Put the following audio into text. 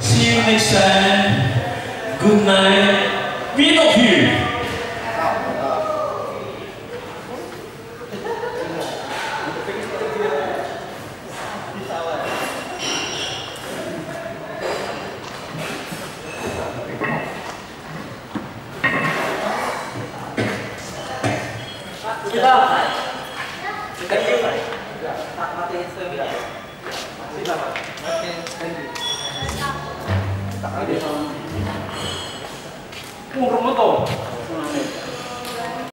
See you next time. Good night. We love you.